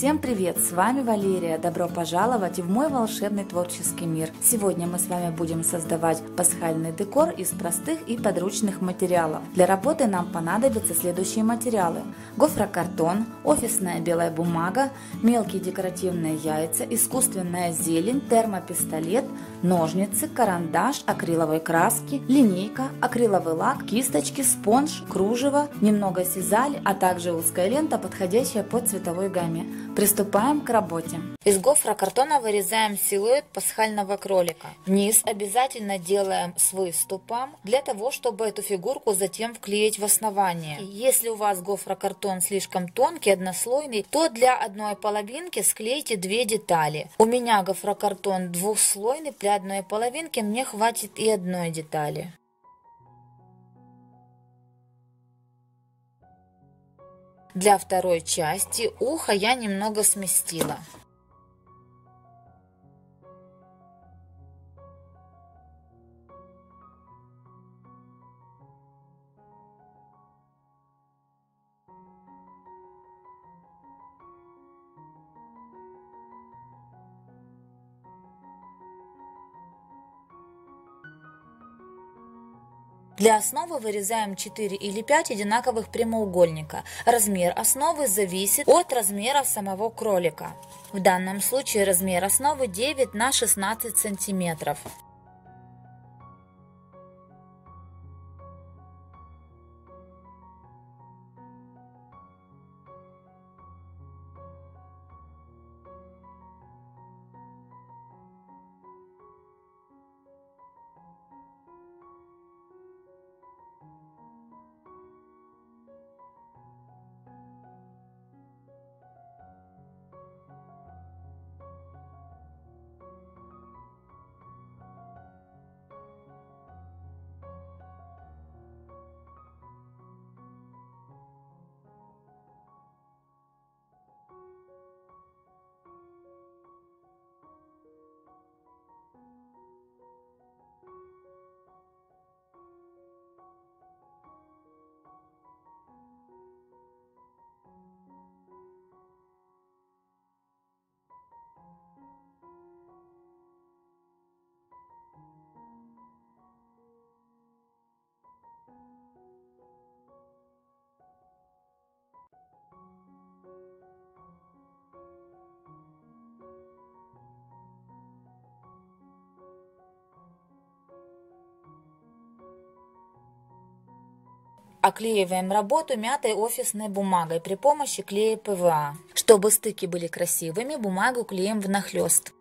Всем привет! С вами Валерия. Добро пожаловать в мой волшебный творческий мир. Сегодня мы с вами будем создавать пасхальный декор из простых и подручных материалов. Для работы нам понадобятся следующие материалы: гофрокартон, офисная белая бумага, мелкие декоративные яйца, искусственная зелень, термопистолет, ножницы, карандаш акриловой краски, линейка, акриловый лак, кисточки, спонж, кружево, немного сизали, а также узкая лента, подходящая по цветовой гамме. Приступаем к работе. Из гофрокартона вырезаем силуэт пасхального кролика. Низ обязательно делаем с выступом, для того чтобы эту фигурку затем вклеить в основание. Если у вас гофрокартон слишком тонкий, однослойный, то для одной половинки склейте две детали. У меня гофрокартон двухслойный, для одной половинки мне хватит и одной детали. Для второй части ухо я немного сместила. Для основы вырезаем 4 или 5 одинаковых прямоугольника. Размер основы зависит от размеров самого кролика. В данном случае размер основы 9 на 16 сантиметров. Оклеиваем работу мятой офисной бумагой при помощи клея ПВА. Чтобы стыки были красивыми, бумагу клеим внахлёст.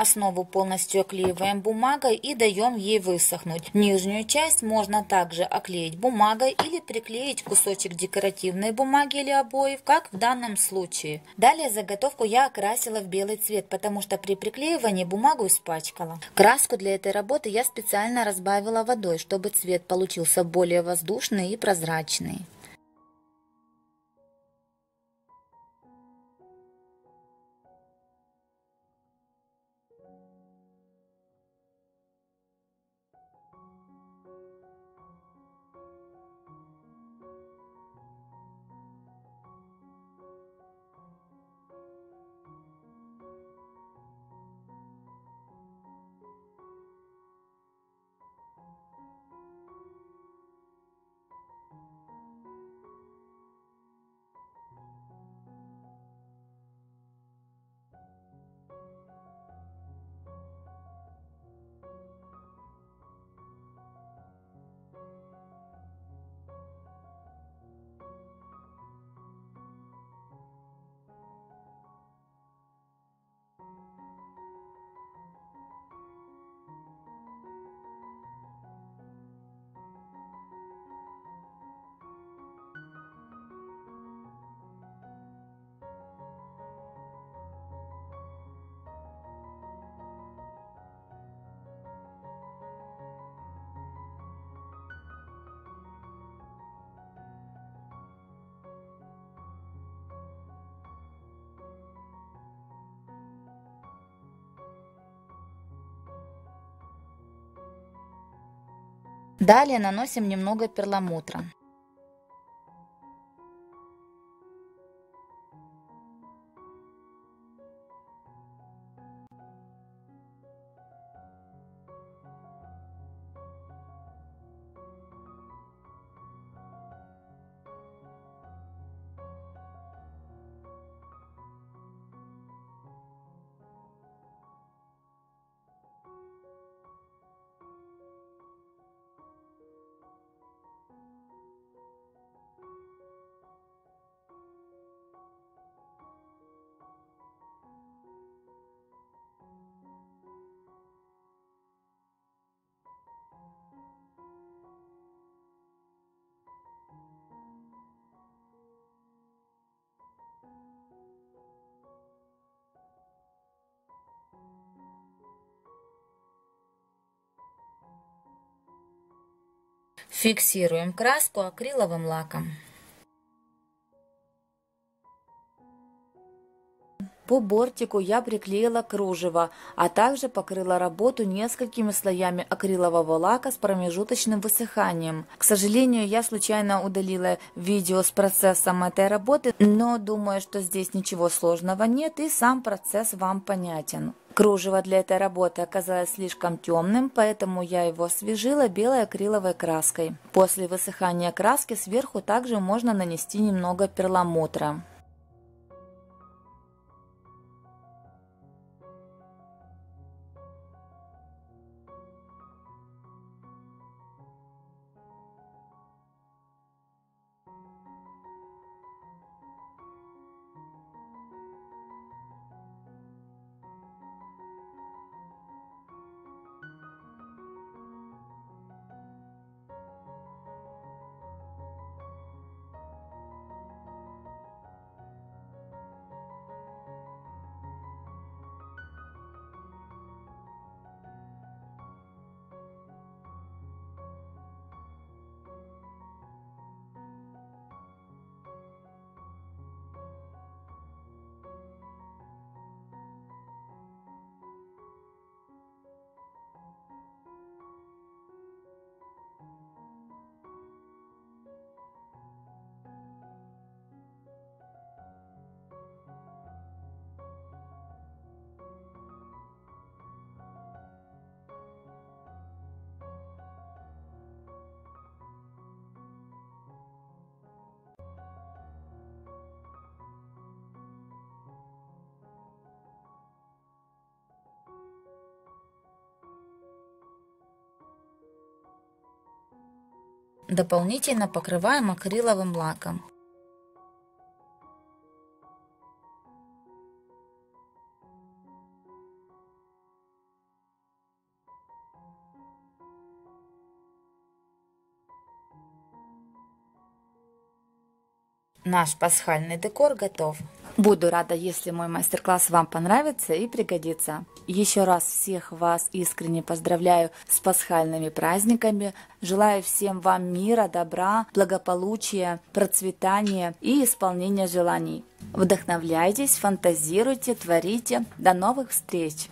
Основу полностью оклеиваем бумагой и даем ей высохнуть. Нижнюю часть можно также оклеить бумагой или приклеить кусочек декоративной бумаги или обоев, как в данном случае. Далее заготовку я окрасила в белый цвет, потому что при приклеивании бумагу испачкала. Краску для этой работы я специально разбавила водой, чтобы цвет получился более воздушный и прозрачный. Далее наносим немного перламутра. Фиксируем краску акриловым лаком. По бортику я приклеила кружево, а также покрыла работу несколькими слоями акрилового лака с промежуточным высыханием. К сожалению, я случайно удалила видео с процессом этой работы, но думаю, что здесь ничего сложного нет и сам процесс вам понятен. Кружево для этой работы оказалось слишком темным, поэтому я его освежила белой акриловой краской. После высыхания краски сверху также можно нанести немного перламутра. Дополнительно покрываем акриловым лаком. Наш пасхальный декор готов. Буду рада, если мой мастер-класс вам понравится и пригодится. Еще раз всех вас искренне поздравляю с пасхальными праздниками. Желаю всем вам мира, добра, благополучия, процветания и исполнения желаний. Вдохновляйтесь, фантазируйте, творите. До новых встреч!